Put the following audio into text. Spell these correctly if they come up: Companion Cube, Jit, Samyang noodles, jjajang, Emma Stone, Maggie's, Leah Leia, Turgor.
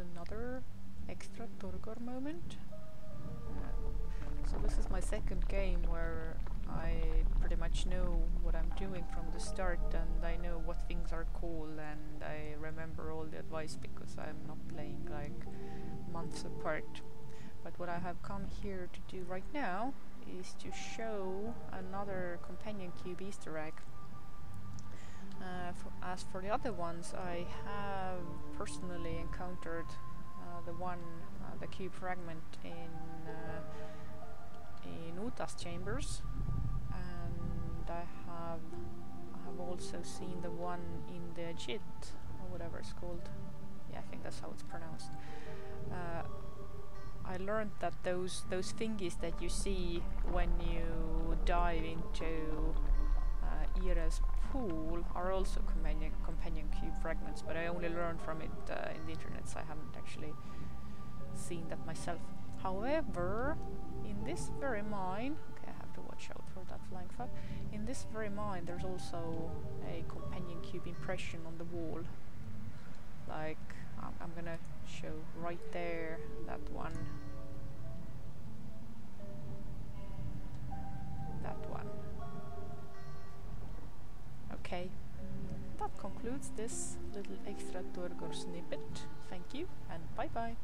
another extra Turgor moment. So this is my second game where I pretty much know what I'm doing from the start, and I know what things are cool, and I remember all the advice because I'm not playing like months apart. But what I have come here to do right now is to show another Companion Cube Easter egg. As for the other ones, I have personally encountered the cube fragment in Uta's chambers, and I have also seen the one in the Jit, or whatever it's called. Yeah, I think that's how it's pronounced. I learned that those thingies that you see when you dive into Ira's pool are also companion cube fragments, but I only learned from it in the internet, so I haven't actually seen that myself. However, in this very mine, okay, I have to watch out for that flying fab. In this very mine, there's also a companion cube impression on the wall. Like, I'm gonna show right there, that one. That one. Okay, that concludes this little extra Turgor snippet. Thank you, and bye bye.